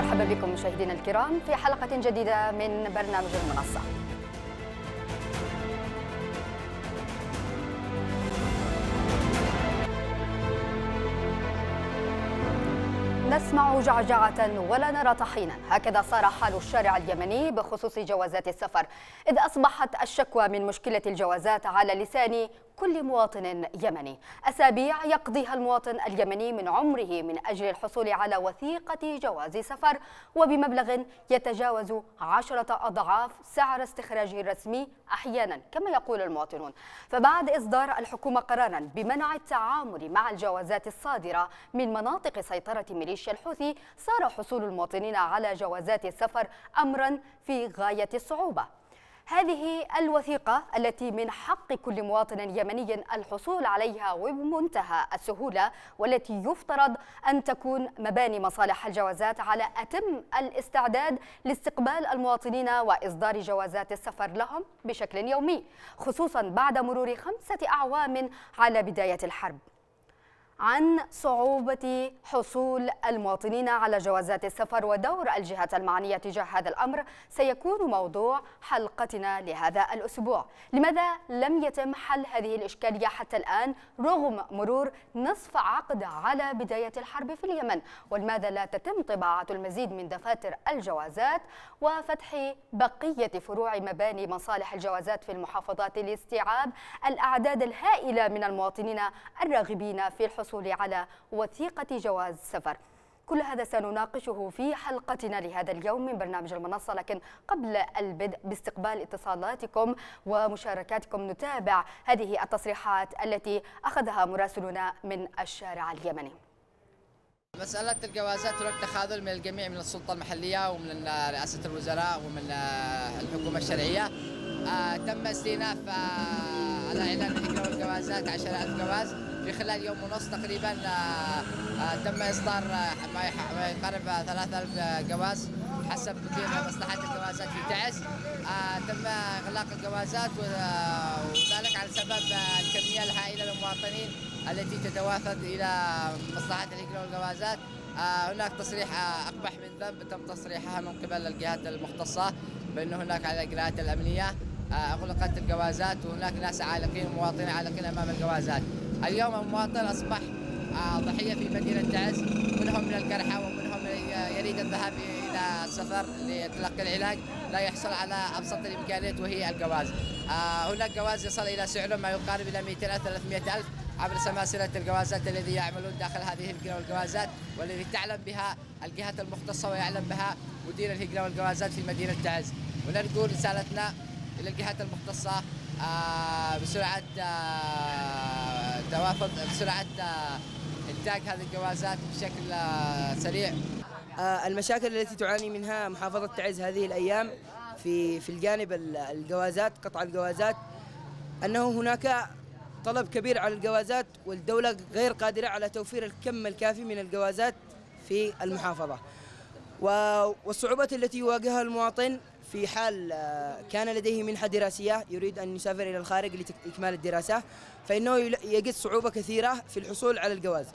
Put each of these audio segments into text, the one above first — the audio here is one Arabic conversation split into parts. مرحبا بكم مشاهدينا الكرام في حلقة جديدة من برنامج المنصة. نسمع جعجعة ولا نرى طحينا، هكذا صار حال الشارع اليمني بخصوص جوازات السفر، إذ أصبحت الشكوى من مشكلة الجوازات على لسان كل مواطن يمني. أسابيع يقضيها المواطن اليمني من عمره من أجل الحصول على وثيقة جواز سفر، وبمبلغ يتجاوز 10 أضعاف سعر استخراجه الرسمي أحيانا كما يقول المواطنون. فبعد إصدار الحكومة قرارا بمنع التعامل مع الجوازات الصادرة من مناطق سيطرة ميليشيا الحوثي، صار حصول المواطنين على جوازات السفر أمرا في غاية الصعوبة. هذه الوثيقة التي من حق كل مواطن يمني الحصول عليها وبمنتهى السهولة، والتي يفترض أن تكون مباني مصالح الجوازات على أتم الاستعداد لاستقبال المواطنين وإصدار جوازات السفر لهم بشكل يومي، خصوصا بعد مرور 5 أعوام على بداية الحرب. عن صعوبة حصول المواطنين على جوازات السفر ودور الجهات المعنية تجاه هذا الأمر سيكون موضوع حلقتنا لهذا الأسبوع. لماذا لم يتم حل هذه الإشكالية حتى الآن رغم مرور نصف عقد على بداية الحرب في اليمن؟ ولماذا لا تتم طباعة المزيد من دفاتر الجوازات وفتح بقية فروع مباني مصالح الجوازات في المحافظات لاستيعاب الأعداد الهائلة من المواطنين الراغبين في الحصول على وثيقة جواز سفر؟ كل هذا سنناقشه في حلقتنا لهذا اليوم من برنامج المنصة، لكن قبل البدء باستقبال اتصالاتكم ومشاركاتكم نتابع هذه التصريحات التي أخذها مراسلنا من الشارع اليمني. مسألة الجوازات هناك تخاذل من الجميع، من السلطة المحلية ومن رئاسة الوزراء ومن الحكومة الشرعية. تم استئناف على إعلان إجراء الجوازات 10,000 جواز في خلال يوم ونص تقريبا. تم إصدار ما يقارب 3,000 جواز حسب تقييم مصلحة الجوازات في تعز. تم إغلاق الجوازات وذلك على سبب الكمية الهائلة للمواطنين التي تتوافد إلى مصلحة الإجراء والجوازات. هناك تصريح أقبح من ذنب تم تصريحها من قبل الجهات المختصة بأن هناك على الإجراءات الأمنية أغلقت الجوازات، وهناك ناس عالقين ومواطنين عالقين أمام الجوازات. اليوم المواطن أصبح ضحية في مدينة تعز، منهم من الجرحى ومنهم يريد الذهاب إلى السفر لتلقي العلاج لا يحصل على أبسط الإمكانيات وهي الجواز. هناك جواز يصل إلى سعره ما يقارب إلى 200,000 أو 300,000 عبر سلاسل الجوازات الذي يعملون داخل هذه الجوازات، والذي تعلم بها الجهات المختصة ويعلم بها مدير الهجرة والجوازات في مدينة تعز. ونرجو رسالتنا إلى الجهات المختصة بسرعة توافد بسرعة إنتاج هذه الجوازات بشكل سريع. المشاكل التي تعاني منها محافظة تعز هذه الأيام في الجانب الجوازات، قطع الجوازات، أنه هناك طلب كبير على الجوازات والدولة غير قادرة على توفير الكم الكافي من الجوازات في المحافظة. والصعوبات التي يواجهها المواطن في حال كان لديه منحة دراسية يريد أن يسافر إلى الخارج لإكمال الدراسة، فإنه يجد صعوبة كثيرة في الحصول على الجواز.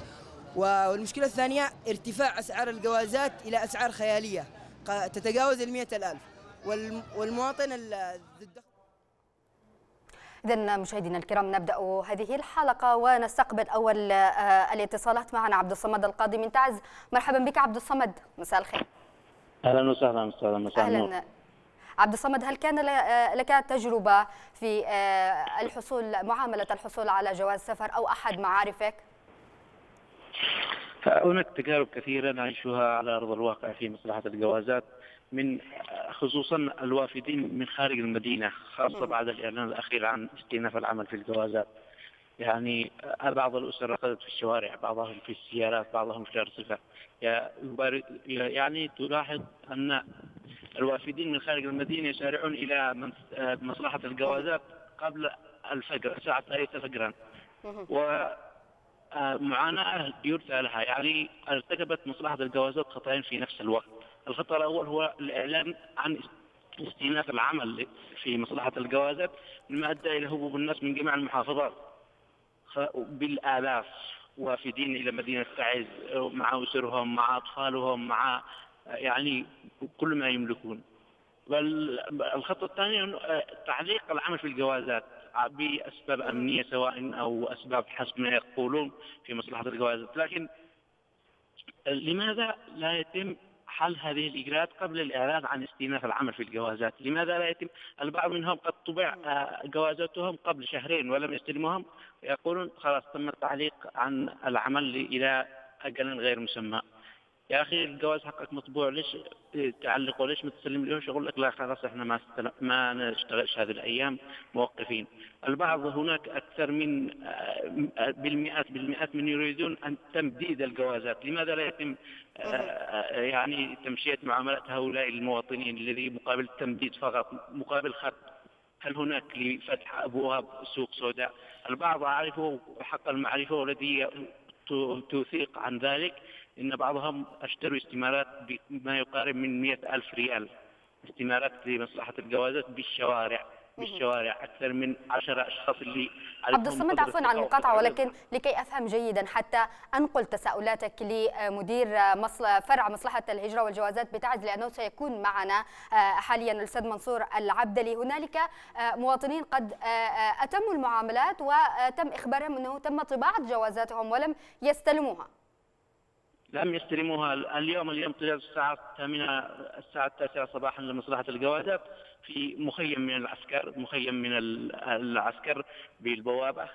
والمشكلة الثانية ارتفاع أسعار الجوازات إلى أسعار خيالية تتجاوز 100,000، والمواطن إذن مشاهدينا الكرام نبدأ هذه الحلقة ونستقبل أول الاتصالات. معنا عبد الصمد القاضي من تعز. مرحبا بك عبد الصمد، مساء الخير. أهلا وسهلا. أهلا عبد الصمد، هل كان لك تجربة في الحصول معاملة الحصول على جواز سفر أو أحد معارفك؟ هناك تجارب كثيرة نعيشها على أرض الواقع في مصلحة الجوازات، من خصوصا الوافدين من خارج المدينة، خاصة بعد الإعلان الأخير عن استئناف العمل في الجوازات. يعني بعض الأسر رقدت في الشوارع، بعضهم في السيارات، بعضهم في الأرصفة. يعني تلاحظ أن الوافدين من خارج المدينة يسارعون إلى مصلحة الجوازات قبل الفجر، الساعة 3 فجرا، ومعاناة يرثى لها. يعني ارتكبت مصلحة الجوازات خطأين في نفس الوقت. الخطأ الأول هو الإعلان عن استئناف العمل في مصلحة الجوازات، مما أدى إلى هبوب الناس من جميع المحافظات بالآلاف وافدين إلى مدينة تعز مع أسرهم، مع أطفالهم، مع يعني كل ما يملكون. والخطوة الثانية أنه تعليق العمل في الجوازات بأسباب أمنية سواء أو أسباب حسب ما يقولون في مصلحة الجوازات. لكن لماذا لا يتم حل هذه الإجراءات قبل الإعلان عن استئناف العمل في الجوازات؟ لماذا لا يتم؟ البعض منهم قد طبع جوازاتهم قبل شهرين ولم يستلموهم، يقولون خلاص تم التعليق عن العمل إلى أجل غير مسمى. يا أخي الجواز حقك مطبوع، ليش تعلقه؟ ليش ما تسلم ليش؟ يقول لك لا خلاص احنا ما نشتغلش هذه الأيام، موقفين. البعض هناك أكثر من بالمئات من يريدون أن تمديد الجوازات. لماذا لا يتم يعني تمشية معاملات هؤلاء المواطنين الذي مقابل تمديد فقط مقابل خط؟ هل هناك لفتح أبواب سوق سوداء؟ البعض عارفه حق المعرفة والذي توثيق عن ذلك إن بعضهم اشتروا استمارات بما يقارب من 100,000 ريال استمارات لمصلحة الجوازات بالشوارع. أكثر من 10 أشخاص اللي عبد الصمد، عفوا عن المقاطعة، ولكن لكي أفهم جيدا حتى أنقل تساؤلاتك لمدير فرع مصلحة الهجرة والجوازات بتعز، لأنه سيكون معنا حاليا الأستاذ منصور العبدلي. هنالك مواطنين قد أتموا المعاملات وتم إخبارهم أنه تم طباعة جوازاتهم ولم يستلموها. لم يستلموها اليوم تجاوز الساعة 8 الساعة 9 صباحا لمصلحة الجوازات في مخيم من العسكر بالبوابة،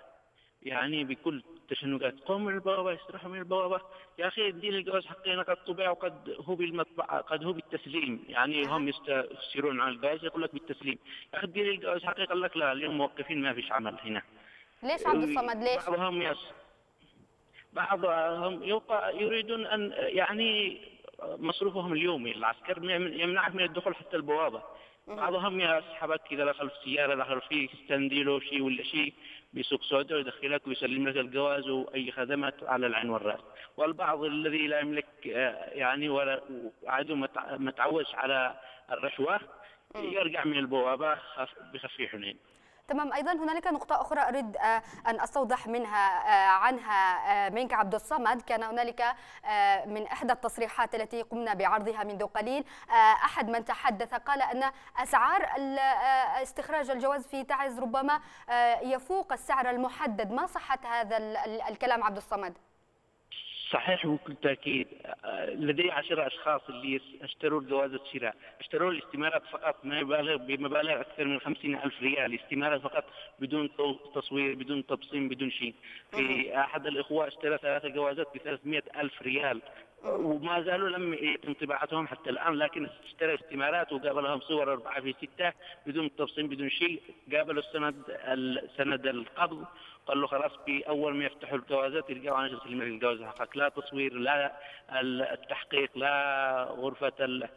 يعني بكل تشنجات. قوموا من البوابة، استرحوا من البوابة. يا أخي اديني الجواز حقنا قد طبع وقد هو بالمطبعة قد هو بالتسليم، يعني هم يستفسرون عن الجواز يقول لك بالتسليم. يا أخي اديني الجواز حقي، قال لك لا اليوم موقفين ما فيش عمل هنا. ليش عبد الصمد؟ ليش؟ بعضهم يريدون أن يعني مصروفهم اليومي، العسكر يمنعك من الدخول حتى البوابة. بعضهم يسحبك إذا دخل في السيارة دخل فيك ستنديلو شيء ولا شيء بسوق سوداء ويدخلك ويسلم لك الجواز وأي خدمات على العين والرأس. والبعض الذي لا يملك يعني ولا عادوا ما تعودش على الرشوة يرجع من البوابة بخفي حنين. تمام. أيضا هنالك نقطة أخرى أريد أن أستوضح منك عبد الصمد. كان هنالك من إحدى التصريحات التي قمنا بعرضها منذ قليل أحد من تحدث قال أن أسعار استخراج الجواز في تعز ربما يفوق السعر المحدد. ما صحة هذا الكلام عبد الصمد؟ صحيح بكل تأكيد. لدي 10 أشخاص اللي اشتروا جوازة شراء، اشتروا الاستمارات فقط ما يبالغ بمبالغ أكثر من 50,000 ريال استمارات فقط بدون تصوير بدون تبصيم بدون شيء. في أحد الإخوة اشترى 3 جوازات ب300,000 ريال وما زالوا لم يتم طباعتهم حتى الآن، لكن اشترى استمارات وقابلهم صور 4 في 6 بدون تبصيم بدون شيء. قابلوا سند القبض قال له خلاص بأول ما يفتحوا الجوازات يرجعوا عن تسليم الجواز حقك، لا تصوير لا التحقيق لا غرفة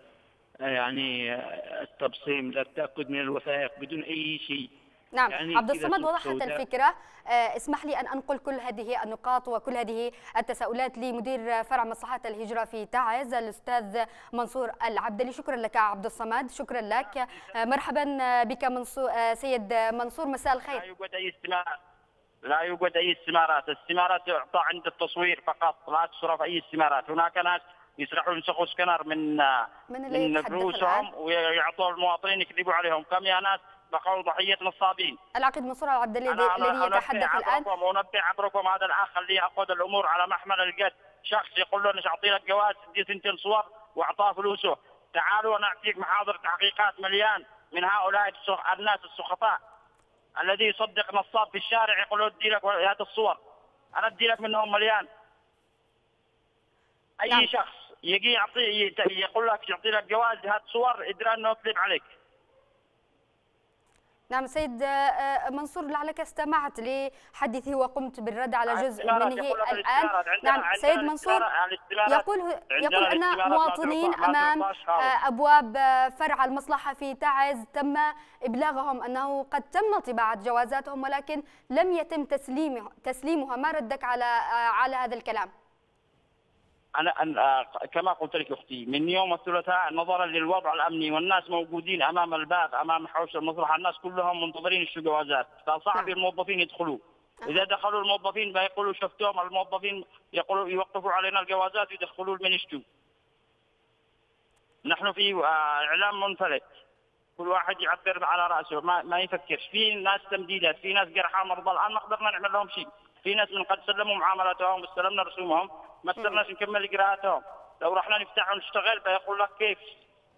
يعني التبصيم لا التأكد من الوثائق بدون أي شيء. نعم يعني عبد الصمد وضحت الفكرة. اسمح لي أن أنقل كل هذه النقاط وكل هذه التساؤلات لمدير فرع مصلحة الهجرة في تعز الأستاذ منصور العبدلي. شكرا لك عبد الصمد، شكرا لك. مرحبا بك سيد منصور، مساء الخير. لا يوجد أي استمارات، الاستمارات تعطى عند التصوير فقط، لا تصرف أي استمارات. هناك ناس يسرحوا يمسخوا سكنر من فلوسهم ويعطوا المواطنين يكذبوا عليهم. كم يا ناس بقوا ضحية نصابين. العقيد منصور العبدلي الذي يتحدث الآن. ونبه عبركم هذا الأخ اللي يأخذ الأمور على محمل الجد، شخص يقول له أنا أعطي لك جواز دي 2 صور وأعطاه فلوسه. تعالوا أنا أعطيك محاضرة تحقيقات مليان من هؤلاء الناس السخطاء. الذي يصدق نصاب في الشارع يقول له ادي لك هذه الصور، انا ادي لك منهم مليان. اي نعم. شخص يجي يقول لك يعطي لك جواز هذه الصور ادرى انه يكذب عليك. نعم سيد منصور، لعلك استمعت لحديثه وقمت بالرد على جزء منه الآن. نعم سيد منصور يقول أن مواطنين أمام أبواب فرع المصلحة في تعز تم إبلاغهم أنه قد تم طباعة جوازاتهم ولكن لم يتم تسليمها. ما ردك على هذا الكلام؟ أنا كما قلت لك أختي من يوم الثلاثاء نظرا للوضع الأمني والناس موجودين أمام الباب أمام حوش المصلحة، الناس كلهم منتظرين الجوازات، فصعب الموظفين يدخلوا. إذا دخلوا الموظفين بيقولوا شفتهم الموظفين يقولوا يوقفوا علينا الجوازات ويدخلوا المنشتو. نحن في اعلام منفلت، كل واحد يعبر على راسه، ما يفكرش. في ناس تمديدات، في ناس جرحى مرضى، الان ما قدرنا نعمل لهم شيء. في ناس من قد سلموا معاملاتهم واستلمنا رسومهم، ما قدرناش نكمل قراءاتهم. لو رحنا نفتح ونشتغل بيقول لك كيف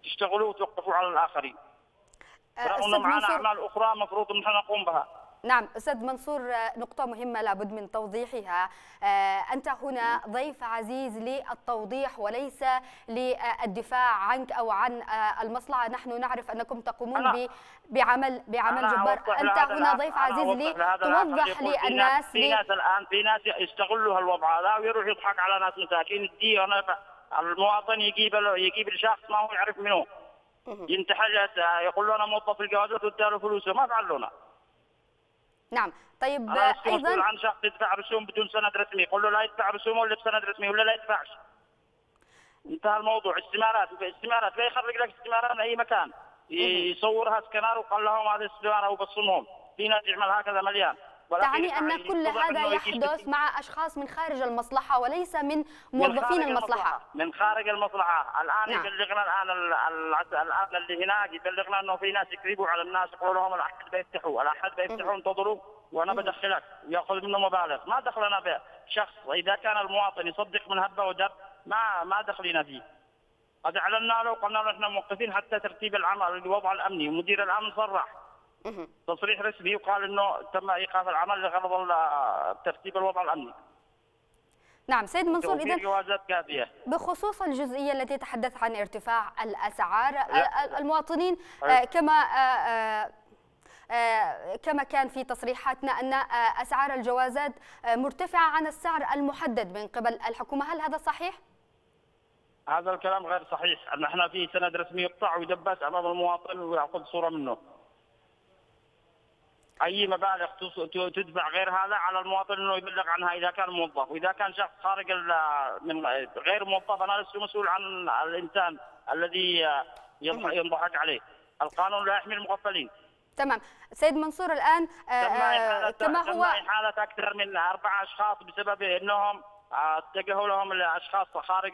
تشتغلوا وتوقفوا على الاخرين. رغم معنا اعمال اخرى مفروض ان احنا نقوم بها. نعم أستاذ منصور، نقطة مهمة لابد من توضيحها. أنت هنا ضيف عزيز للتوضيح وليس للدفاع عنك أو عن المصلحة. نحن نعرف أنكم تقومون بعمل جبار. أنت هنا ضيف عزيز لتوضح للناس. في ناس الآن، في ناس يستغلوا هالوضع هذا ويروح يضحك على ناس مساكين. المواطن يجيب الشخص ما هو يعرف منه، ينتحل، يقول له أنا موظف الجوازات واداله فلوسه، ما فعلونا. نعم طيب، ايضا عن شخص يدفع رسوم بدون سند رسمي، يقول له لا يدفع رسوم ولا بسند رسمي ولا لا يدفعش. انتهى الموضوع. استمارات لا يخرج لك استمارات من اي مكان، يصورها سكنار وقال لهم هذه استماره وبصمهم. في ناس يعمل هكذا مليان. تعني ان كل هذا يحدث مع اشخاص من خارج المصلحه وليس من موظفين المصلحه. من خارج المصلحه الان. نعم. يبلغنا الان الان اللي هناك يبلغنا انه في ناس يكذبوا على الناس، يقولوا لهم الاحد بيفتحوا، انتظروا وانا بدخلك، وياخذ منه مبالغ ما دخلنا به. شخص اذا كان المواطن يصدق من هبه ودب ما دخلنا فيه. قد اعلنا له وقلنا له احنا موقفين حتى ترتيب العمل، الوضع الامني، ومدير الامن صرح تصريح رسمي وقال انه تم ايقاف العمل لغرض ترتيب الوضع الامني. نعم سيد منصور، اذا بخصوص الجزئيه التي تحدث عن ارتفاع الاسعار، المواطنين كما كان في تصريحاتنا ان اسعار الجوازات مرتفعه عن السعر المحدد من قبل الحكومه، هل هذا صحيح؟ هذا الكلام غير صحيح، ان احنا في سند رسمي يقطع ويدبس امام المواطن وياخذ صوره منه. اي مبالغ تدفع غير هذا على المواطن انه يبلغ عنها اذا كان موظف، واذا كان شخص خارج من غير موظف انا لست مسؤول عن الانسان الذي ينضحك عليه، القانون لا يحمي المغفلين. تمام سيد منصور، الان كما هو حالة اكثر من 4 اشخاص بسبب انهم اتجهوا لهم الاشخاص خارج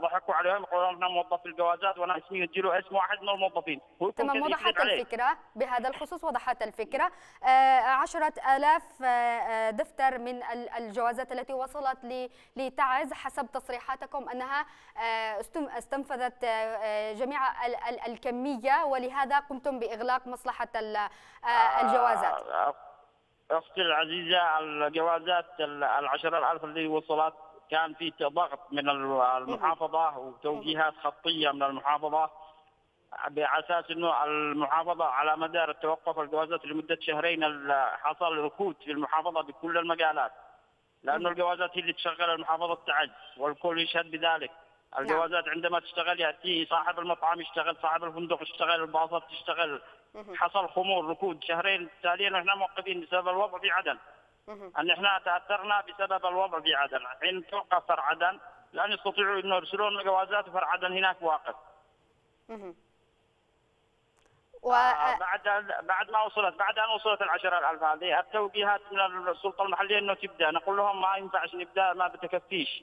ضحكوا عليهم، يقولوا لهم احنا موظف الجوازات وانا اسمي، يديله اسم واحد من الموظفين. تمام، وضحت الفكره بهذا الخصوص، وضحت الفكره. 10,000 دفتر من الجوازات التي وصلت لتعز حسب تصريحاتكم انها استنفذت جميع الكميه، ولهذا قمتم باغلاق مصلحه الجوازات. أختي العزيزة، الجوازات 10,000 اللي وصلت كان في ضغط من المحافظة وتوجيهات خطية من المحافظة بأساس أنه المحافظة على مدار توقف الجوازات لمدة 2 شهرين حصل ركود في المحافظة بكل المجالات، لأنه الجوازات هي اللي تشغل المحافظة تعز والكل يشهد بذلك. الجوازات عندما تشتغل يأتي صاحب المطعم يشتغل، صاحب الفندق يشتغل، الباصات تشتغل. حصل خمول، ركود 2 شهرين تاليا، ونحن موقفين بسبب الوضع في عدن. ان احنا تاثرنا بسبب الوضع في عدن، حين توقف فرع عدن لن يستطيعوا انه يرسلون جوازات، وفرع عدن هناك واقف. بعد ان وصلت 10,000 هذه، التوجيهات من السلطه المحليه انه تبدا، نقول لهم ما ينفعش نبدا، ما بتكفيش.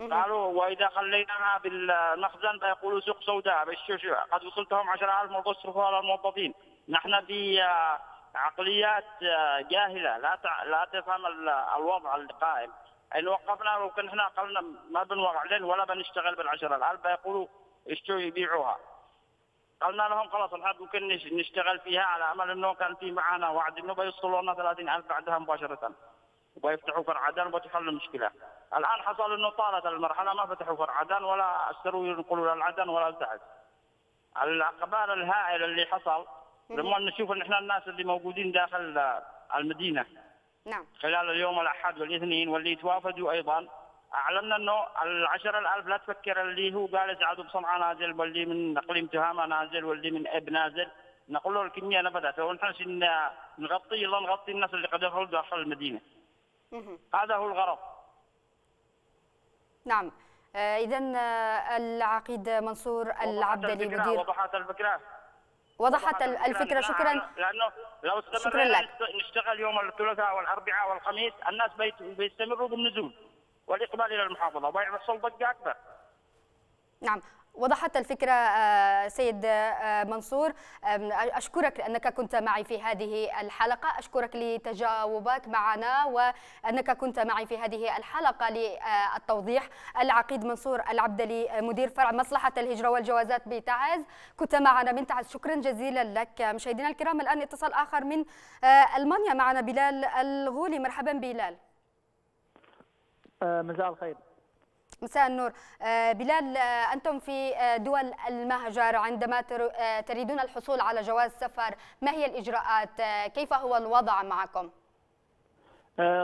قالوا واذا خليناها بالمخزن بيقولوا سوق سوداء، قد وصلتهم 10,000 مرضى يصرفوها على الموظفين. نحن بعقليات جاهله لا تفهم الوضع القائم. ان وقفنا لو كنا احنا قلنا ما بنوقع لين ولا بنشتغل بال10,000 بيقولوا اشتروا يبيعوها. قلنا لهم خلاص احنا ممكن نشتغل فيها على امل انه كان في معنا وعد انه بيوصلوا لنا 30,000 بعدها مباشره وبيفتحوا فرع عدن وبتحل المشكله. الان حصل انه طالت المرحله، ما فتحوا فرع عدن ولا استروا ينقلوا للعدن ولا تعز. الاقبال الهائل اللي حصل لما نشوف ان احنا الناس اللي موجودين داخل المدينه. نعم. خلال اليوم الاحد والاثنين واللي توافدوا ايضا اعلنا انه 10,000 لا تفكر اللي هو جالس عدو بصنعاء نازل، واللي من اقليم تهامه نازل، واللي من اب نازل، نقول له الكميه نفذت، ونحن نغطي الله نغطي الناس اللي قد دخلوا داخل المدينه. هذا هو الغرض. نعم اذا العقيد منصور العبدلي مدير وضحت الفكره. شكرا. لانه لو استمرنا نشتغل يوم الثلاثاء والاربعاء والخميس الناس بيستمروا بالنزول والاقبال الى المحافظه وبيحصل ضجه اكبر. نعم وضحت الفكرة سيد منصور. أشكرك لأنك كنت معي في هذه الحلقة، أشكرك لتجاوبك معنا وأنك كنت معي في هذه الحلقة للتوضيح. العقيد منصور العبدلي مدير فرع مصلحة الهجرة والجوازات بتعز كنت معنا من تعز، شكرا جزيلا لك. مشاهدينا الكرام الآن اتصال آخر من ألمانيا، معنا بلال الغولي. مرحبا بلال. مساء الخير. مساء النور. بلال، أنتم في دول المهجر عندما تريدون الحصول على جواز سفر، ما هي الإجراءات؟ كيف هو الوضع معكم؟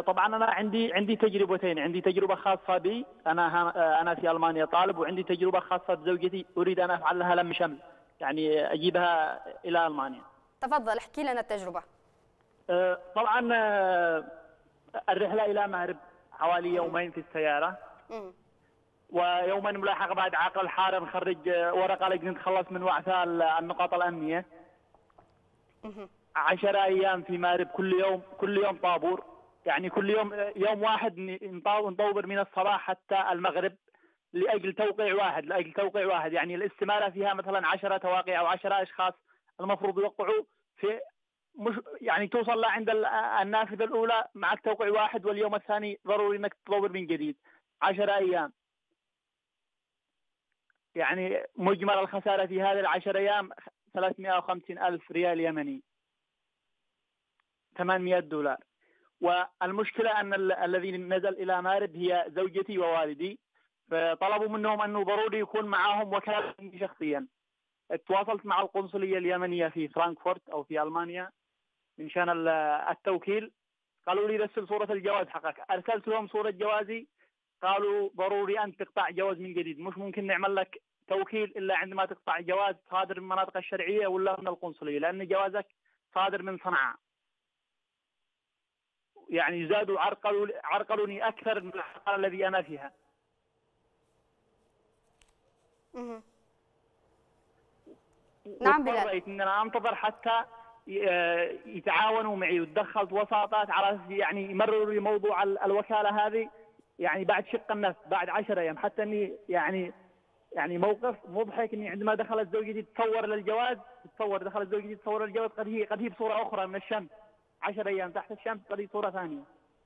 طبعا أنا عندي تجربتين، عندي تجربة خاصة بي، أنا في ألمانيا طالب، وعندي تجربة خاصة بزوجتي أريد أن أفعلها لم شمل، يعني أجيبها إلى ألمانيا. تفضل احكي لنا التجربة. طبعا الرحلة إلى مأرب حوالي يومين في السيارة، ويوما ملاحقة بعد عقل الحارة نخرج ورقة لكي نتخلص من وعثاء النقاط الأمنية. 10 أيام في مأرب، كل يوم طابور، يعني كل يوم واحد نطور من الصباح حتى المغرب لأجل توقيع واحد، يعني الاستمارة فيها مثلا 10 تواقيع أو 10 أشخاص المفروض يوقعوا في، مش يعني توصل عند النافذة الأولى معك توقيع واحد، واليوم الثاني ضروري أنك تطور من جديد. 10 أيام، يعني مجمل الخسارة في هذه 10 أيام 350,000 ريال يمني، $800. والمشكلة أن الذين نزل إلى مأرب هي زوجتي ووالدي، فطلبوا منهم أنه ضروري يكون معهم وكالة شخصيا. تواصلت مع القنصلية اليمنية في فرانكفورت أو في ألمانيا من شأن التوكيل، قالوا لي رسل صورة الجواز حقك، أرسلت لهم صورة جوازي، قالوا ضروري أن تقطع جواز من جديد، مش ممكن نعمل لك توكيل إلا عندما تقطع جواز صادر من المناطق الشرعية ولا من القنصلية، لأن جوازك صادر من صنعاء. يعني زادوا عرقلوني أكثر من الحالة الذي أنا فيها. نعم بلال. اضطريت إن أنا أنتظر حتى يتعاونوا معي وتدخلت وساطات على يعني يمرروا لي موضوع الوكالة هذه، يعني بعد شق النفس بعد 10 أيام. حتى اني يعني موقف مضحك، اني عندما دخلت زوجتي دخلت زوجتي تصور للجواز، قد هي بصورة أخرى من الشمس، 10 أيام تحت الشمس قد هي صورة ثانية.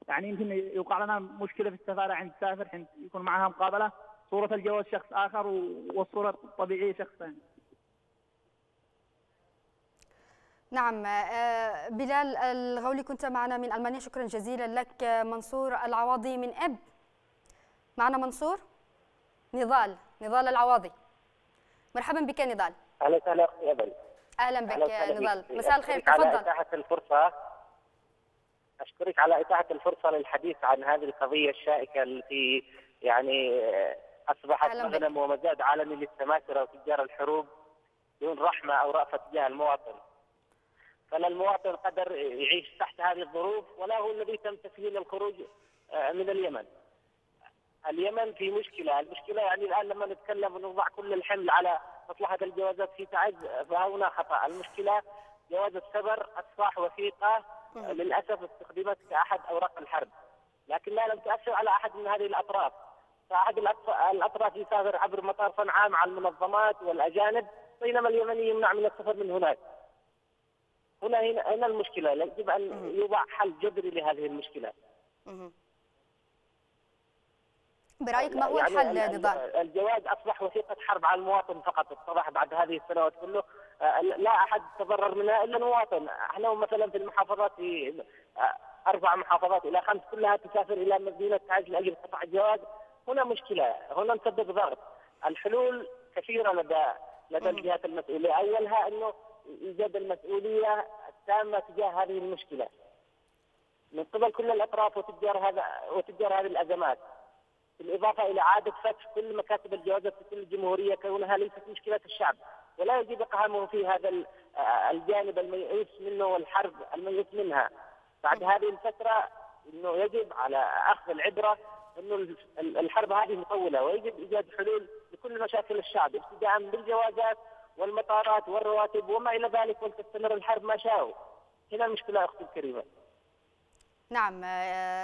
يعني يمكن يوقع لنا مشكلة في السفارة عند السافر حين يكون معها مقابلة، صورة الجواز شخص آخر والصورة الطبيعية شخص ثاني. نعم بلال الغولي كنت معنا من ألمانيا، شكرا جزيلا لك. منصور العواضي من أب معنا. منصور نضال العواضي، مرحبا بك نضال. أهلا بك يا نضال، مساء الخير، تفضل. على إتاحة الفرصة، أشكرك على إتاحة الفرصة للحديث عن هذه القضية الشائكة التي يعني أصبحت مغنم ومزاد عالمي للسماسرة وتجار الحروب دون رحمة أو رأفة تجاه المواطن. فلا المواطن قدر يعيش تحت هذه الظروف، ولا هو الذي تم تسهيل الخروج من اليمن. اليمن في المشكلة يعني الآن لما نتكلم ونضع كل الحمل على مصلحة الجوازات في تعز فهنا خطأ. المشكلة جواز السفر أصبح وثيقة للأسف استخدمت كأحد أوراق الحرب، لكنها لم تؤثر على أحد من هذه الأطراف. فأحد الأطراف يسافر عبر مطار صنعاء مع المنظمات والأجانب، بينما اليمني يمنع من السفر من هناك. هنا المشكلة، يجب أن يوضع حل جذري لهذه المشكلة. برأيك ما هو يعني الحل يا نضال؟ الجواز أصبح وثيقة حرب على المواطن فقط، اتضح بعد هذه السنوات كله لا أحد تضرر منها إلا المواطن. احنا مثلا في المحافظات، في 4 محافظات إلى 5 كلها تسافر إلى مدينة تعز لأجل قطع الجواز. هنا مشكلة، هنا نسبب ضغط. الحلول كثيرة لدى الجهات المسؤولة، أولها أنه إيجاد المسؤولية التامة تجاه هذه المشكلة من قبل كل الأطراف وتجار هذه الأزمات، بالإضافة إلى إعادة فتح كل مكاتب الجوازات في كل الجمهورية، كونها ليست مشكلة الشعب ولا يجب إقهامه في هذا الجانب الميؤوس منه والحرب الميؤوس منها بعد هذه الفترة. إنه يجب على أخذ العبرة إنه الحرب هذه مطولة، ويجب إيجاد حلول لكل مشاكل الشعب ابتداء بالجوازات والمطارات والرواتب وما إلى ذلك، ولتستمر الحرب ما شاءوا. هنا المشكلة أختي الكريمة. نعم،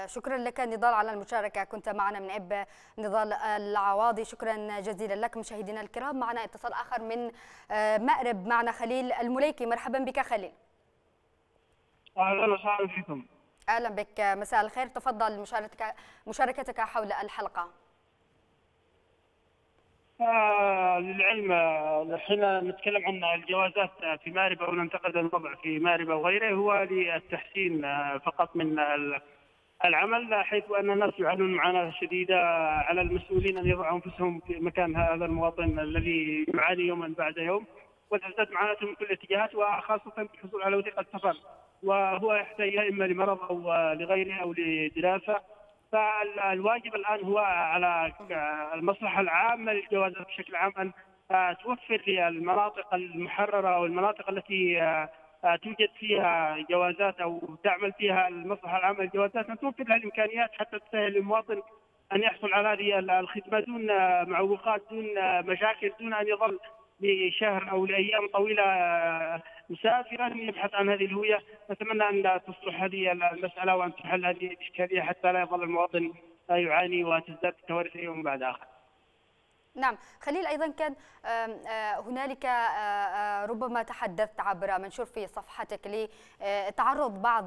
شكرا لك نضال على المشاركة، كنت معنا من إب نضال العواضي، شكرا جزيلا لك. مشاهدينا الكرام، معنا اتصال آخر من مأرب، معنا خليل المليكي، مرحبا بك خليل. أهلا وسهلا بكم. أهلا بك، مساء الخير، تفضل مشاركتك حول الحلقة. للعلم حين نتكلم عن الجوازات في مأرب أو ننتقد الوضع في مأرب وغيره هو للتحسين فقط من العمل، حيث أن الناس يعانون معاناة شديدة، على المسؤولين أن يضعوا أنفسهم في مكان هذا المواطن الذي يعاني يوما بعد يوم وتزداد معاناته من كل الاتجاهات، وخاصة بالحصول على وثيقة سفر، وهو يحتاج إما لمرض أو لغيره أو لدراسة. فالواجب الآن هو على المصلحة العامة للجوازات بشكل عام أن توفر للمناطق المحررة أو المناطق التي توجد فيها جوازات أو تعمل فيها المصلحة العامة للجوازات، أن توفر لها الإمكانيات حتى تسهل للمواطن أن يحصل على هذه الخدمة دون معوقات، دون مشاكل، دون أن يظل لشهر أو لأيام طويلة مسافرا يبحث عن هذه الهوية. نتمنى أن تصلح هذه المسألة وأن تحل هذه الإشكالية حتى لا يظل المواطن يعاني وتزداد الكوارث يوم بعد آخر. نعم خليل، أيضا كان هنالك ربما تحدثت عبر منشور في صفحتك لتعرض بعض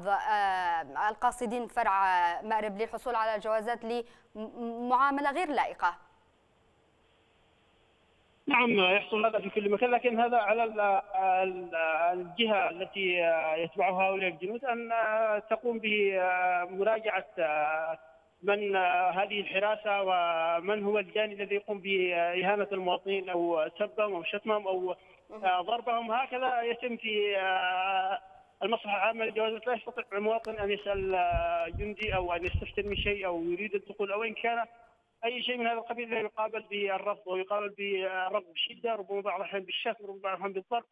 القاصدين فرع مأرب للحصول على الجوازات لمعاملة غير لائقة. نعم يحصل هذا في كل مكان، لكن هذا على الجهة التي يتبعها هؤلاء الجنود أن تقوم بمراجعة من هذه الحراسة ومن هو الجاني الذي يقوم بإهانة المواطنين أو سبهم أو شتمهم أو ضربهم. هكذا يتم في المصلحة العامة للجوازات. لا يستطيع المواطن أن يسأل جندي أو أن يستفسر من شيء أو يريد الدخول أو إن كان أي شيء من هذا القبيل، يقابل بالرفض ويقابل بالرفض بشدة، ربما بعض الأحيان بالشتم، ربما بعض الأحيان بالضرب.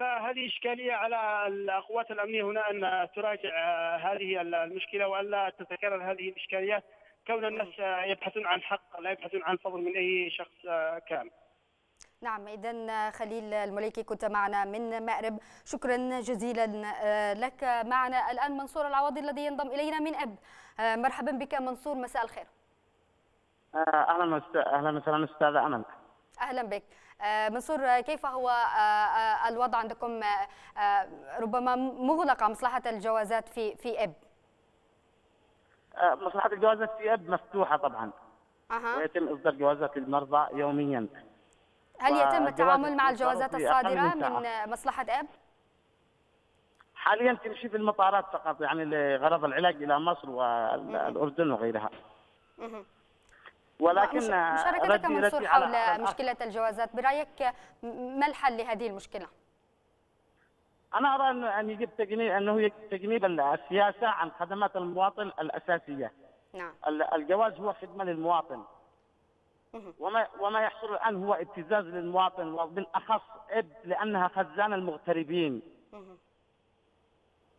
فهذه إشكالية على القوات الأمنية هنا أن تراجع هذه المشكلة وألا تتكرر هذه الإشكاليات، كون الناس يبحثون عن حق لا يبحثون عن فضل من أي شخص كان. نعم، إذن خليل المليكي كنت معنا من مأرب، شكرا جزيلا لك. معنا الآن منصور العواضي الذي ينضم إلينا من أب، مرحبا بك منصور، مساء الخير. اهلا وسهلا استاذه امل. اهلا بك منصور، كيف هو الوضع عندكم؟ ربما مغلقه مصلحه الجوازات في اب. مصلحه الجوازات في اب مفتوحه طبعا، ويتم اصدار جوازات للمرضى يوميا. هل يتم التعامل مع الجوازات الصادره من مصلحه اب؟ حاليا تمشي في المطارات فقط، يعني لغرض العلاج الى مصر والاردن وغيرها. ولكن مشاركتك منصور حول مشكلة الجوازات، برأيك ما الحل لهذه المشكلة؟ أنا أرى أن يجب تجنيب السياسة عن خدمات المواطن الأساسية. نعم. الجواز هو خدمة للمواطن، وما يحصل الآن هو ابتزاز للمواطن، وبالأخص إب لأنها خزان المغتربين،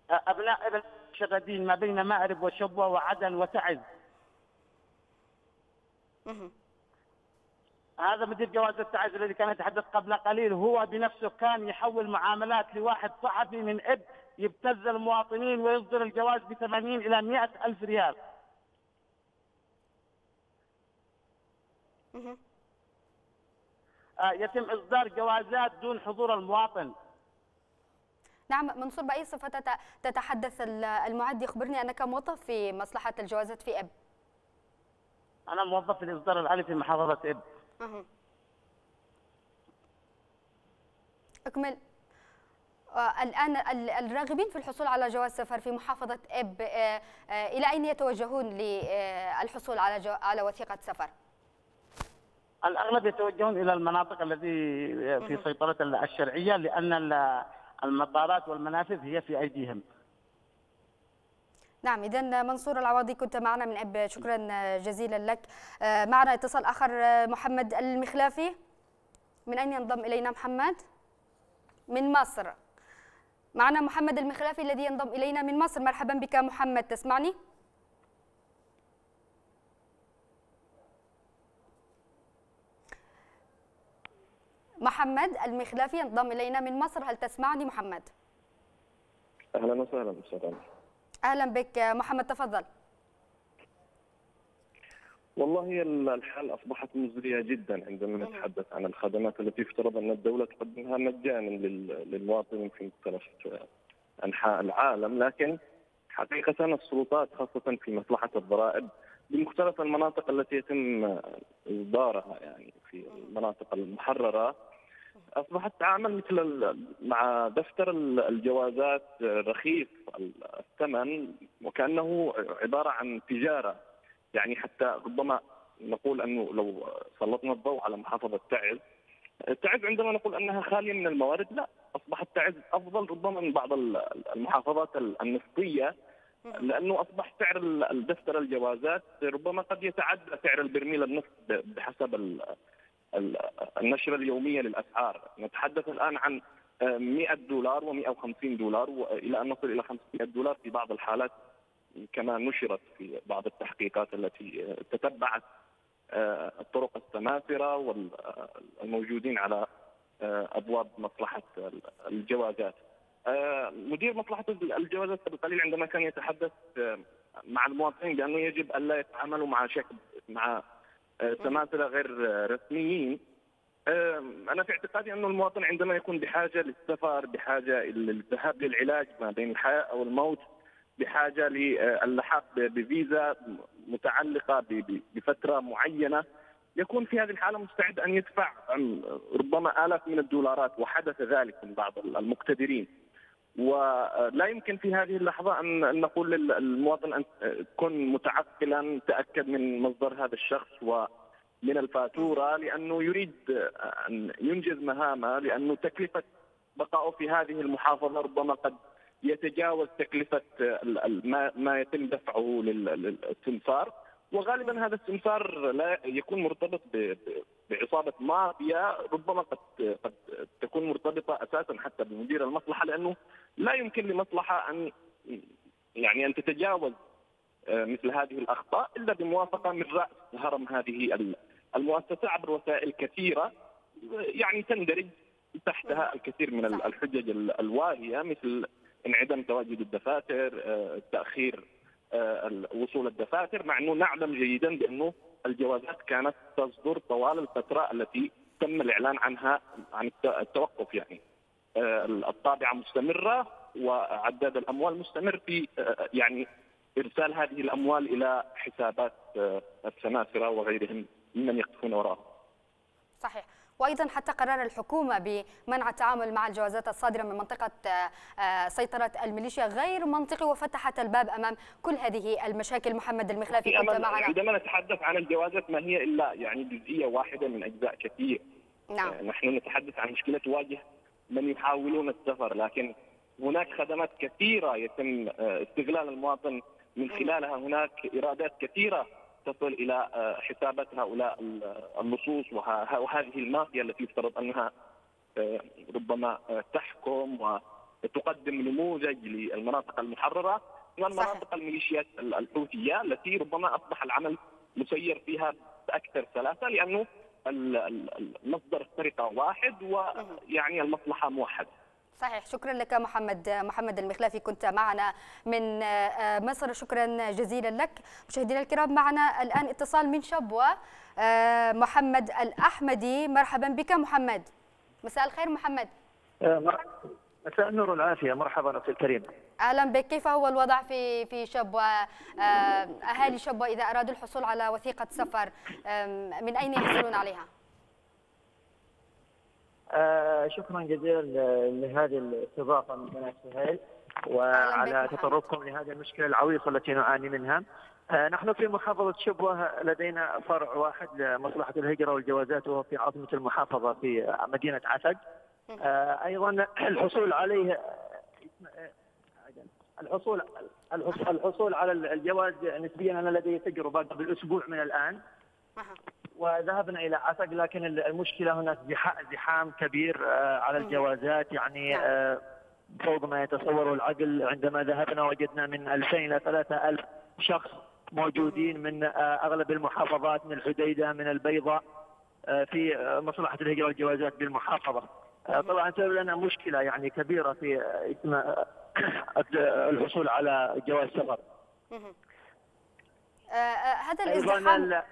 أبناء المشردين ما بين مأرب وشبوة وعدن وتعز. هذا مدير جوازة تعز الذي كان يتحدث قبل قليل هو بنفسه كان يحول معاملات لواحد صحفي من إب يبتز المواطنين ويصدر الجواز ب 80 إلى 100 ألف ريال. يتم إصدار جوازات دون حضور المواطن. نعم منصور، بأي صفة تتحدث المعد؟ يخبرني أنك موظف في مصلحة الجوازات في إب. أنا موظف في الإصدار العالي في محافظة إب. أكمل. الآن الراغبين في الحصول على جواز سفر في محافظة إب إلى أين يتوجهون للحصول على وثيقة سفر؟ الأغلب يتوجهون إلى المناطق التي في سيطرة الشرعية، لأن المطارات والمنافذ هي في أيديهم. نعم، إذن منصور العواضي كنت معنا من أب، شكرا جزيلا لك. معنا اتصال آخر، محمد المخلافي، من أين ينضم إلينا محمد؟ من مصر. معنا محمد المخلافي الذي ينضم إلينا من مصر، مرحبا بك محمد، تسمعني؟ محمد المخلافي ينضم إلينا من مصر، هل تسمعني محمد؟ أهلا وسهلا. أهلا بك محمد، تفضل. والله الحال أصبحت مزرية جدا عندما نتحدث عن الخدمات التي افترض أن الدولة تقدمها مجانا للمواطنين في مختلف أنحاء العالم، لكن حقيقة السلطات خاصة في مصلحة الضرائب بمختلف المناطق التي يتم إصدارها يعني في المناطق المحررة أصبحت تعامل مثل مع دفتر الجوازات رخيص الثمن وكأنه عبارة عن تجارة. يعني حتى ربما نقول أنه لو سلطنا الضوء على محافظة تعز، تعز عندما نقول أنها خالية من الموارد لا، أصبحت تعز أفضل ربما من بعض المحافظات النفطية، لأنه أصبح سعر الدفتر الجوازات ربما قد يتعدى سعر البرميل النفط بحسب النشرة اليومية للأسعار. نتحدث الآن عن 100 دولار و150 دولار إلى أن نصل إلى 500 دولار في بعض الحالات، كما نشرت في بعض التحقيقات التي تتبعت الطرق السماسرة والموجودين على أبواب مصلحة الجوازات. مدير مصلحة الجوازات بالقليل عندما كان يتحدث مع المواطنين بأنه يجب ألا يتعاملوا مع شكل مع سماسرة غير رسميين، أنا في اعتقادي أن المواطن عندما يكون بحاجة للسفر، بحاجة للذهاب للعلاج ما بين الحياة أو الموت، بحاجة للحاق بفيزا متعلقة بفترة معينة، يكون في هذه الحالة مستعد أن يدفع ربما آلاف من الدولارات، وحدث ذلك من بعض المقتدرين. ولا يمكن في هذه اللحظة أن نقول للمواطن أن كن متعقلا، تأكد من مصدر هذا الشخص ومن الفاتورة، لأنه يريد أن ينجز مهامه، لأنه تكلفة بقائه في هذه المحافظة ربما قد يتجاوز تكلفة ما يتم دفعه للسمسار، وغالبا هذا السمسار لا يكون مرتبط بعصابة مافيا، ربما قد تكون مرتبطة أساسا حتى بمدير المصلحة، لأنه لا يمكن لمصلحة أن تتجاوز مثل هذه الأخطاء إلا بموافقة من رأس هرم هذه المؤسسة عبر وسائل كثيرة يعني تندرج تحتها الكثير من الحجج الواهية، مثل انعدم تواجد الدفاتر، تأخير وصول الدفاتر، مع أنه نعلم جيدا بأنه الجوازات كانت تصدر طوال الفترة التي تم الإعلان عنها عن التوقف. يعني الطابعة مستمرة وعداد الأموال مستمر في يعني إرسال هذه الأموال إلى حسابات السماسرة وغيرهم ممن يقفون وراءهم. صحيح. وأيضا حتى قرار الحكومة بمنع التعامل مع الجوازات الصادرة من منطقة سيطرة الميليشيا غير منطقي، وفتحت الباب أمام كل هذه المشاكل. محمد المخلافي كنت معنا. عندما نتحدث عن الجوازات ما هي إلا يعني جزئية واحدة من أجزاء كثير. نعم. نحن نتحدث عن مشكلة تواجه من يحاولون السفر، لكن هناك خدمات كثيرة يتم استغلال المواطن من خلالها، هناك إيرادات كثيرة تصل إلى حسابات هؤلاء اللصوص وهذه المافيا التي يفترض أنها ربما تحكم وتقدم نموذج للمناطق المحررة والمناطق الميليشيات الحوثية التي ربما أصبح العمل مسير فيها بأكثر سلاسة، لأنه مصدر السرقة واحد ويعني المصلحة موحدة. صحيح. شكرا لك محمد المخلافي، كنت معنا من مصر، شكرا جزيلا لك. مشاهدينا الكرام، معنا الآن اتصال من شبوة، محمد الأحمدي. مرحبا بك محمد، مساء الخير محمد. مساء النور والعافية، مرحبا أخي الكريم. أهلا بك. كيف هو الوضع في شبوة؟ أهالي شبوة إذا أرادوا الحصول على وثيقة سفر من أين يحصلون عليها؟ شكرا جزيلا لهذه الاستضافه من قناه سهيل وعلى تطرقكم لهذه المشكله العويصه التي نعاني منها. نحن في محافظه شبوه لدينا فرع واحد لمصلحه الهجره والجوازات، وهو في عاصمه المحافظه في مدينه عسد. ايضا الحصول عليه الحصول على الجواز نسبيا، انا لدي تجربه قبل اسبوع من الان وذهبنا إلى عسق، لكن المشكلة هناك زحام كبير على الجوازات، يعني فوق ما يتصوره العقل. عندما ذهبنا وجدنا من 2000 إلى 3000 شخص موجودين من أغلب المحافظات، من الحديدة، من البيضاء، في مصلحة الهجرة والجوازات بالمحافظة. طبعا سبب لنا مشكلة يعني كبيرة في الحصول على جواز سفر. هذا الازدحام.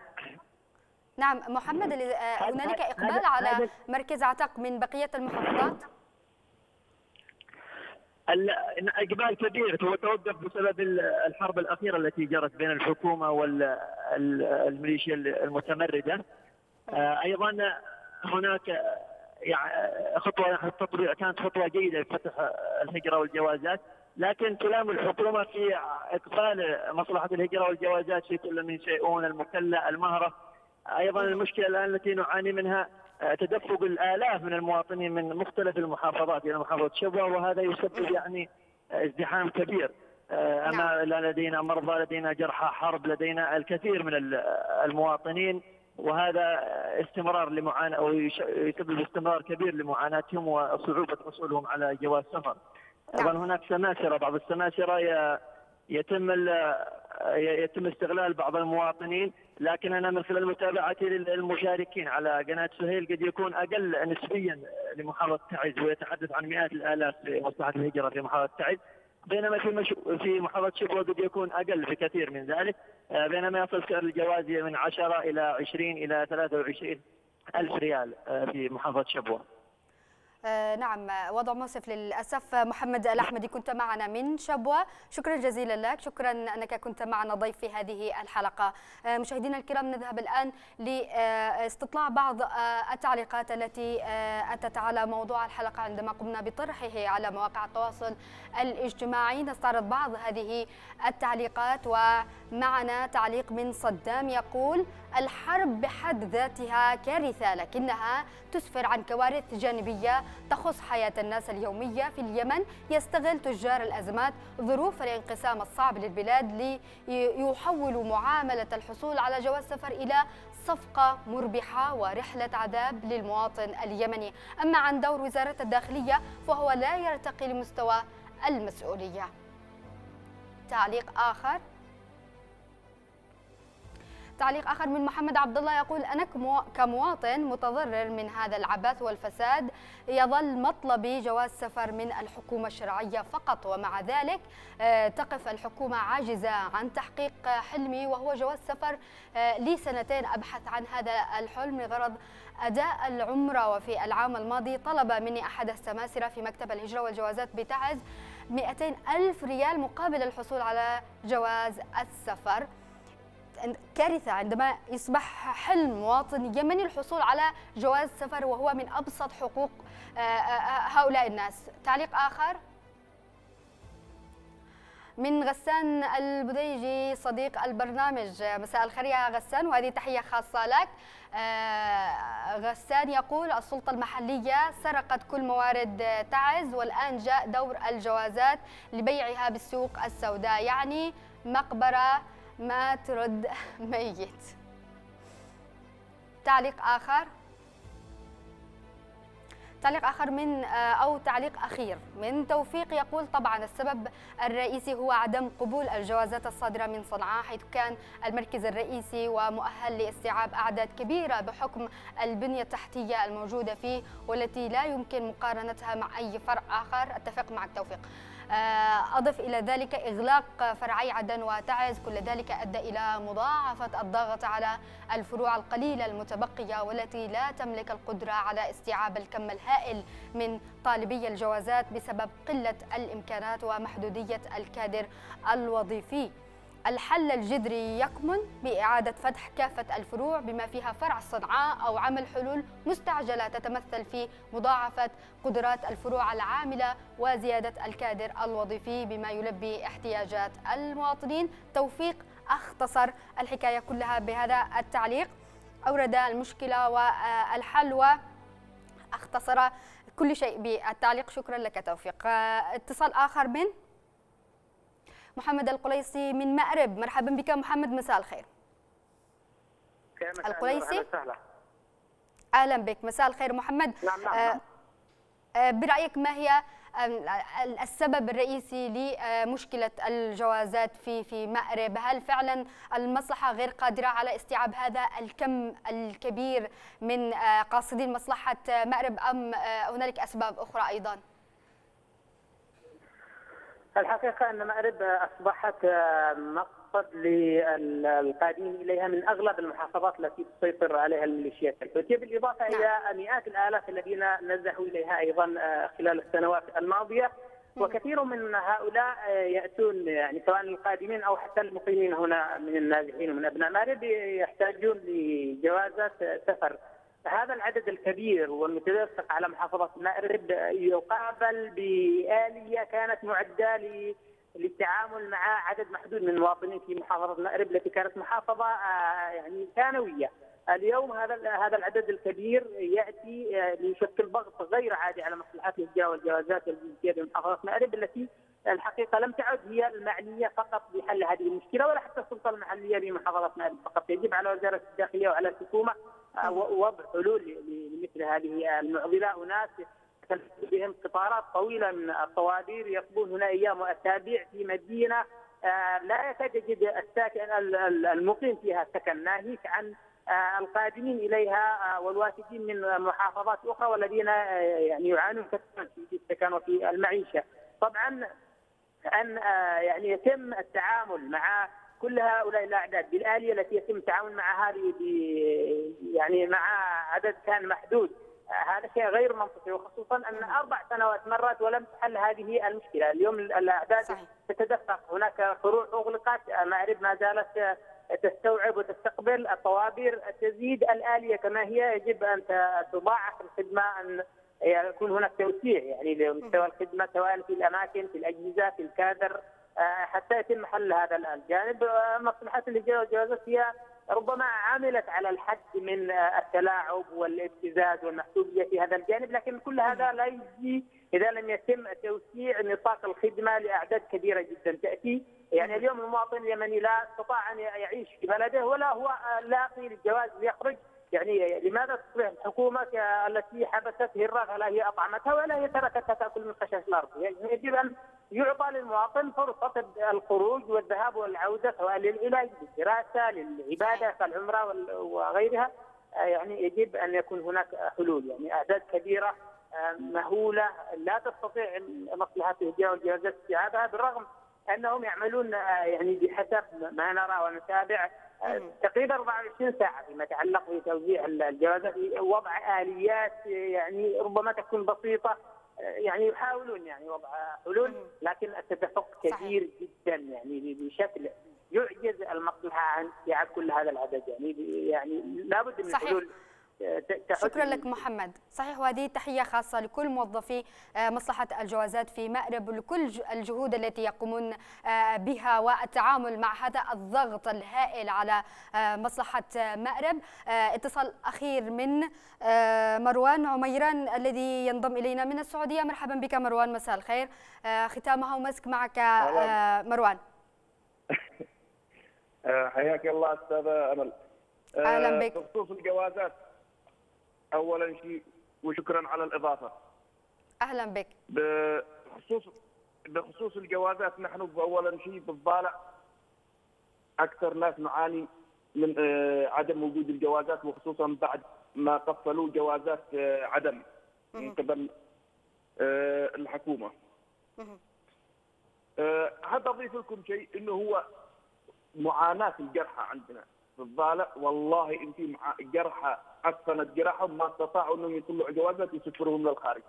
نعم محمد، هنالك إقبال على مركز عتق من بقية المحافظات؟ الإقبال كبير، توقف بسبب الحرب الأخيرة التي جرت بين الحكومة والميليشيا المتمردة. أيضا هناك خطوة كانت خطوة جيدة لفتح الهجرة والجوازات، لكن تلام الحكومة في إقبال مصلحة الهجرة والجوازات في كل من شيئون، المكلة، المهرة. أيضا المشكلة الآن التي نعاني منها تدفق الآلاف من المواطنين من مختلف المحافظات إلى محافظة شبوة، وهذا يسبب يعني ازدحام كبير. أما لدينا مرضى، لدينا جرحى حرب، لدينا الكثير من المواطنين، وهذا استمرار لمعاناة أو يسبب استمرار كبير لمعاناتهم وصعوبة حصولهم على جواز سفر. أيضا هناك سماسرة، بعض السماسرة يتم استغلال بعض المواطنين، لكن أنا من خلال متابعتي للمشاركين على قناة سهيل قد يكون أقل نسبيا لمحافظة تعز، ويتحدث عن مئات الآلاف في مصلحة الهجرة في محافظة تعز، بينما في محافظة شبوة قد يكون أقل بكثير من ذلك، بينما يصل سعر الجواز من 10 إلى 20 إلى 23 ألف ريال في محافظة شبوة. نعم وضع مؤسف للأسف. محمد الأحمدي كنت معنا من شبوة، شكرا جزيلا لك، شكرا أنك كنت معنا ضيف في هذه الحلقة. مشاهدينا الكرام، نذهب الآن لاستطلاع بعض التعليقات التي أتت على موضوع الحلقة عندما قمنا بطرحه على مواقع التواصل الاجتماعي. نستعرض بعض هذه التعليقات، ومعنا تعليق من صدام يقول: الحرب بحد ذاتها كارثة، لكنها تسفر عن كوارث جانبية تخص حياة الناس اليومية. في اليمن يستغل تجار الأزمات ظروف الانقسام الصعب للبلاد ليحولوا معاملة الحصول على جواز سفر إلى صفقة مربحة ورحلة عذاب للمواطن اليمني. أما عن دور وزارة الداخلية فهو لا يرتقي لمستوى المسؤولية. تعليق آخر من محمد عبد الله يقول: أنا كمواطن متضرر من هذا العبث والفساد، يظل مطلبي جواز سفر من الحكومة الشرعية فقط، ومع ذلك تقف الحكومة عاجزة عن تحقيق حلمي وهو جواز سفر. لي سنتين أبحث عن هذا الحلم لغرض أداء العمرة، وفي العام الماضي طلب مني أحد السماسرة في مكتب الهجرة والجوازات بتعز 200 ألف ريال مقابل الحصول على جواز السفر. كارثة عندما يصبح حلم مواطن يمني الحصول على جواز سفر وهو من أبسط حقوق هؤلاء الناس. تعليق آخر من غسان البديجي صديق البرنامج، مساء الخير يا غسان وهذه تحية خاصة لك. غسان يقول: السلطة المحلية سرقت كل موارد تعز، والآن جاء دور الجوازات لبيعها بالسوق السوداء، يعني مقبرة ما ترد ميت. تعليق أخير من توفيق يقول: طبعا السبب الرئيسي هو عدم قبول الجوازات الصادرة من صنعاء، حيث كان المركز الرئيسي ومؤهل لاستيعاب أعداد كبيرة بحكم البنية التحتية الموجودة فيه والتي لا يمكن مقارنتها مع أي فرع آخر. أتفق معك توفيق. أضف إلى ذلك إغلاق فرعي عدن وتعز، كل ذلك أدى إلى مضاعفة الضغط على الفروع القليلة المتبقية والتي لا تملك القدرة على استيعاب الكم الهائل من طالبي الجوازات بسبب قلة الإمكانات ومحدودية الكادر الوظيفي. الحل الجذري يكمن بإعادة فتح كافة الفروع بما فيها فرع صنعاء، أو عمل حلول مستعجلة تتمثل في مضاعفة قدرات الفروع العاملة وزيادة الكادر الوظيفي بما يلبي احتياجات المواطنين. توفيق اختصر الحكاية كلها بهذا التعليق، أورد المشكلة والحل واختصر كل شيء بالتعليق. شكرا لك توفيق. اتصال آخر من محمد القليسي من مأرب. مرحبا بك محمد، مساء الخير. القليسي اهلا بك، مساء الخير محمد. نعم. برأيك ما هي السبب الرئيسي لمشكلة الجوازات في مأرب؟ هل فعلا المصلحة غير قادرة على استيعاب هذا الكم الكبير من قاصدين مصلحة مأرب، ام هنالك اسباب اخرى ايضا؟ الحقيقة أن مأرب أصبحت مقصد للقادمين إليها من أغلب المحافظات التي تسيطر عليها الميليشيات الحوثية، بالإضافة إلى مئات الآلاف الذين نزحوا إليها أيضا خلال السنوات الماضية. وكثير من هؤلاء يأتون يعني سواء القادمين أو حتى المقيمين هنا من النازحين ومن أبناء مأرب يحتاجون لجوازات سفر. هذا العدد الكبير والمتدفق على محافظة مأرب يقابل بآلية كانت معدة للتعامل مع عدد محدود من المواطنين في محافظة مأرب التي كانت محافظة يعني ثانوية. اليوم هذا العدد الكبير يأتي ليشكل ضغط غير عادي على مصلحات الهجرة والجوازات الجنسية بمحافظة مأرب التي الحقيقة لم تعد هي المعنية فقط بحل هذه المشكلة ولا حتى السلطة المحلية بمحافظة مأرب فقط. يجب على وزارة الداخلية وعلى الحكومة ووضع حلول لمثل هذه المعضلة. أناس بهم قطارات طويلة من الطوابير يقضون هنا أيام وأسابيع في مدينة لا يكاد يجد الساكن المقيم فيها سكن، ناهيك عن القادمين إليها والوافدين من محافظات أخرى والذين يعني يعانون كثيرا في السكن وفي المعيشة. طبعا أن يعني يتم التعامل مع كل هؤلاء الأعداد بالآلية التي يتم التعامل مع هذه يعني مع عدد كان محدود، هذا شيء غير منطقي، وخصوصا أن 4 سنوات مرت ولم تحل هذه المشكلة. اليوم الأعداد تتدفق، هناك فروع أغلقت، مأرب ما زالت تستوعب وتستقبل، الطوابير تزيد، الآلية كما هي يجب أن تضاعف الخدمة، أن يكون هناك توسيع يعني لمستوى الخدمة سواء في الأماكن في الأجهزة في الكادر حتى يتم حل هذا الجانب. مصلحات الهجرة والجوازات هي ربما عملت على الحد من التلاعب والابتزاز والمحسوبية في هذا الجانب، لكن كل هذا لا يجي إذا لم يتم توسيع نطاق الخدمة لأعداد كبيرة جدا تأتي. يعني اليوم المواطن اليمني لا استطاع أن يعيش في بلده ولا هو لاقي للجواز ليخرج، يعني لماذا تصبح الحكومة التي حبسته الرغبة لا هي أطعمتها ولا هي تركتها تأكل من خشاش الأرض؟ يعني يجب أن يعطى للمواطن فرصة الخروج والذهاب والعودة سواء للعلاج للدراسة للعبادة كالعمرة وغيرها. يعني يجب أن يكون هناك حلول، يعني أعداد كبيرة مهولة لا تستطيع مصلحة الهجرة والجوازات استيعابها، بالرغم أنهم يعملون يعني بحسب ما نرى ونتابع تقريبا 24 ساعة فيما يتعلق بتوزيع الجوازات، وضع آليات يعني ربما تكون بسيطة، يعني يحاولون يعني وضع حلول، لكن التدفق كبير جدا يعني بشكل يعجز المصلحة عن استيعاب كل هذا العدد. يعني لابد من حلول. شكرا لك محمد. صحيح، وهذه تحية خاصة لكل موظفي مصلحة الجوازات في مأرب ولكل الجهود التي يقومون بها والتعامل مع هذا الضغط الهائل على مصلحة مأرب. اتصال أخير من مروان عميران الذي ينضم إلينا من السعودية. مرحبا بك مروان، مساء الخير. ختامها ومسك معك مروان. حياك الله أستاذة أمل. أهلا بك. بخصوص الجوازات اولا شيء وشكرا على الاضافه. اهلا بك. بخصوص الجوازات، نحن اولا شيء بالضالع اكثر ناس نعاني من عدم وجود الجوازات، وخصوصا بعد ما قفلوا جوازات عدن من قبل الحكومه. حتى اضيف لكم شيء انه هو معاناه الجرحى عندنا بالضالع، والله ان في جرحى أثنت جراحهم ما استطاعوا أنهم يطلعوا جوازات يسفرهم للخارج.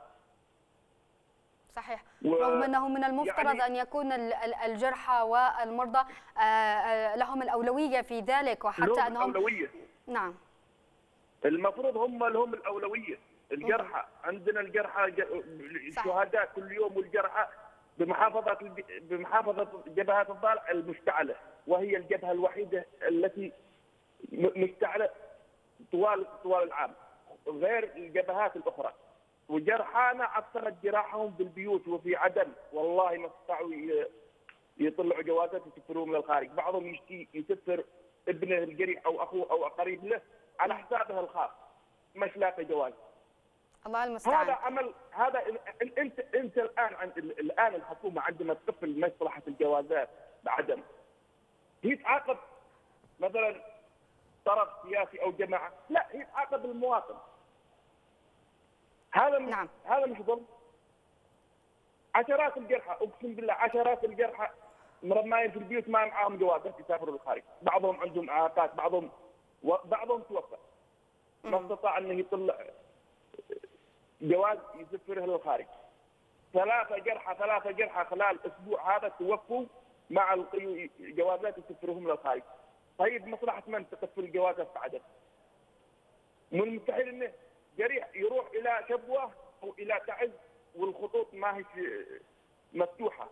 صحيح، رغم أنه من المفترض يعني أن يكون الجرحى والمرضى لهم الأولوية في ذلك، وحتى أنهم الأولوية. نعم، المفروض هم لهم الأولوية. الجرحى عندنا الجرحى الشهداء كل يوم، والجرحى بمحافظة جبهة الضالع المشتعلة، وهي الجبهة الوحيدة التي مشتعلة طوال العام غير الجبهات الاخرى. وجرحانا اثرت جراحهم بالبيوت وفي عدن، والله ما استطاعوا يطلعوا جوازات يسفروهم للخارج. بعضهم يشتي يسفر ابنه القريب او اخوه او قريب له على حسابه الخاص، مش لاقي جواز. الله المستعان. هذا انت الان الحكومه عندما تقفل مصلحه الجوازات بعدم هي تعاقب مثلا طرف سياسي او جماعه، لا هي تعاقب المواطن. هذا مش ظلم؟ عشرات الجرحى، اقسم بالله عشرات الجرحى مرماين في البيوت ما معاهم جواب بس يسافروا للخارج، بعضهم عندهم اعاقات، بعضهم توفى. ما استطاع انه يطلع جواز يسفره للخارج. ثلاثة جرحى خلال الاسبوع هذا توفوا مع القيو جوازات يسفرهم للخارج. طيب مصلحة من تقفل جوازات بعدها؟ من المستحيل انه جريح يروح الى شبوه او الى تعز والخطوط ما هي مفتوحة.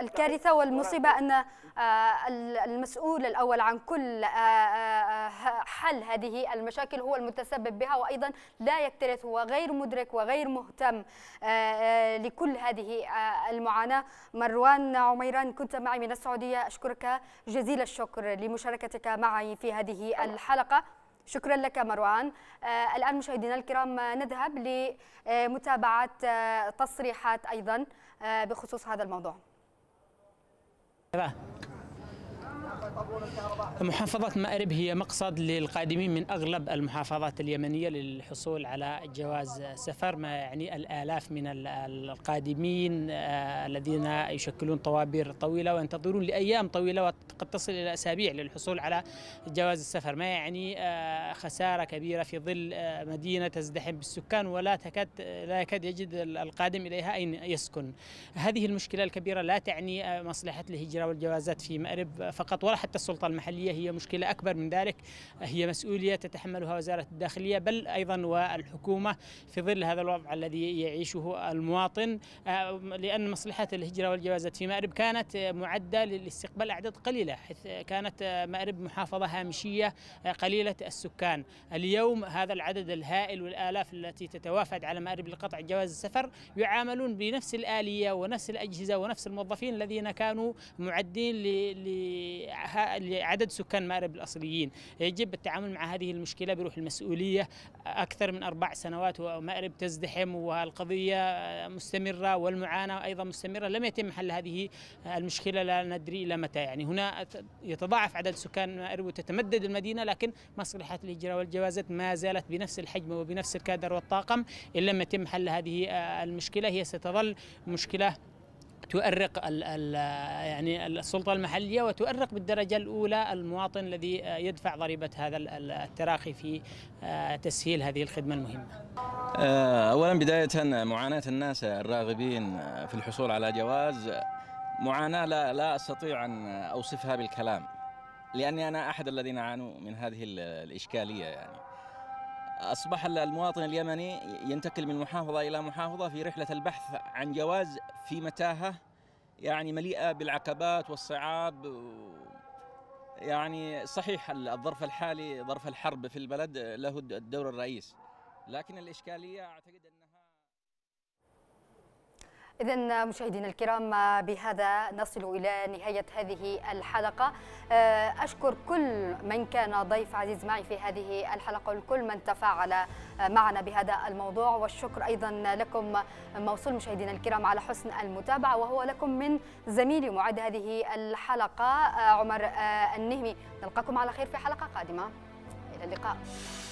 الكارثة والمصيبة أن المسؤول الأول عن كل حل هذه المشاكل هو المتسبب بها، وأيضا لا يكترث وغير مدرك وغير مهتم لكل هذه المعاناة. مروان عميران كنت معي من السعودية، أشكرك جزيل الشكر لمشاركتك معي في هذه الحلقة. شكرا لك مروان. الآن مشاهدينا الكرام نذهب لمتابعة تصريحات أيضا بخصوص هذا الموضوع. محافظة مأرب هي مقصد للقادمين من أغلب المحافظات اليمنية للحصول على جواز سفر، ما يعني الآلاف من القادمين الذين يشكلون طوابير طويلة وينتظرون لأيام طويلة وقد تصل إلى أسابيع للحصول على جواز السفر، ما يعني خسارة كبيرة في ظل مدينة تزدحم بالسكان ولا لا يكاد يجد القادم إليها أين يسكن. هذه المشكلة الكبيرة لا تعني مصلحة الهجرة والجوازات في مأرب فقط ولا حتى السلطة المحلية، هي مشكلة أكبر من ذلك، هي مسؤولية تتحملها وزارة الداخلية بل أيضا والحكومة في ظل هذا الوضع الذي يعيشه المواطن، لأن مصلحة الهجرة والجوازات في مأرب كانت معدة للاستقبال أعداد قليلة، حيث كانت مأرب محافظة هامشية قليلة السكان. اليوم هذا العدد الهائل والآلاف التي تتوافد على مأرب لقطع جواز السفر يعاملون بنفس الآلية ونفس الأجهزة ونفس الموظفين الذين كانوا معدين لعدد سكان مأرب الأصليين. يجب التعامل مع هذه المشكلة بروح المسؤولية. أكثر من 4 سنوات ومأرب تزدحم والقضية مستمرة والمعاناة أيضا مستمرة، لم يتم حل هذه المشكلة، لا ندري إلى متى. يعني هنا يتضاعف عدد سكان مأرب وتتمدد المدينة، لكن مصلحة الهجرة والجوازات ما زالت بنفس الحجم وبنفس الكادر والطاقم. إن لم يتم حل هذه المشكلة هي ستظل مشكلة تؤرق يعني السلطة المحلية وتؤرق بالدرجة الأولى المواطن الذي يدفع ضريبة هذا التراخي في تسهيل هذه الخدمة المهمة. أولا بداية معاناة الناس الراغبين في الحصول على جواز معاناة لا أستطيع أن أوصفها بالكلام، لأني أنا أحد الذين عانوا من هذه الإشكالية. يعني أصبح المواطن اليمني ينتقل من محافظة إلى محافظة في رحلة البحث عن جواز في متاهة يعني مليئة بالعقبات والصعاب. يعني صحيح الظرف الحالي ظرف الحرب في البلد له الدور الرئيس، لكن الإشكالية أعتقد أنها. إذن مشاهدينا الكرام بهذا نصل إلى نهاية هذه الحلقة. أشكر كل من كان ضيف عزيز معي في هذه الحلقة وكل من تفاعل معنا بهذا الموضوع، والشكر أيضا لكم موصول مشاهدينا الكرام على حسن المتابعة، وهو لكم من زميلي معد هذه الحلقة عمر النهمي. نلقاكم على خير في حلقة قادمة، إلى اللقاء.